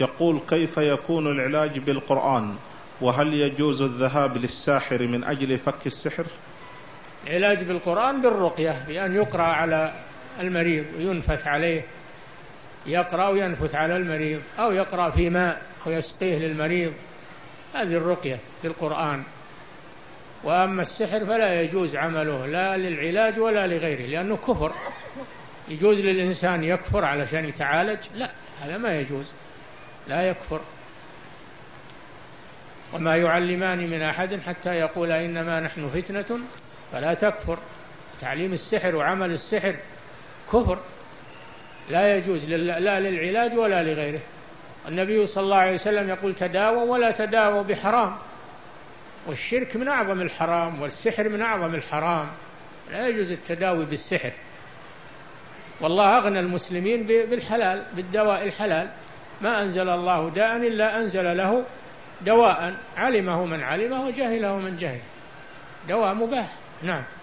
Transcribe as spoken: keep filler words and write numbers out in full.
يقول كيف يكون العلاج بالقرآن؟ وهل يجوز الذهاب للساحر من أجل فك السحر؟ العلاج بالقرآن بالرقية، بأن يقرأ على المريض وينفث عليه، يقرأ وينفث على المريض، أو يقرأ في ماء ويسقيه للمريض، هذه الرقية بالقرآن. وأما السحر فلا يجوز عمله لا للعلاج ولا لغيره، لأنه كفر. يجوز للإنسان يكفر علشان يتعالج؟ لا، هذا ما يجوز، لا يكفر. وما يعلمان من أحد حتى يقول إنما نحن فتنة فلا تكفر. تعليم السحر وعمل السحر كفر، لا يجوز لا للعلاج ولا لغيره. النبي صلى الله عليه وسلم يقول تداووا ولا تداووا بحرام، والشرك من أعظم الحرام، والسحر من أعظم الحرام، لا يجوز التداوي بالسحر. والله أغنى المسلمين بالحلال، بالدواء الحلال. ما أنزل الله داء إلا أنزل له دواء، علمه من علمه وجهله من جهله، دواء مباح. نعم.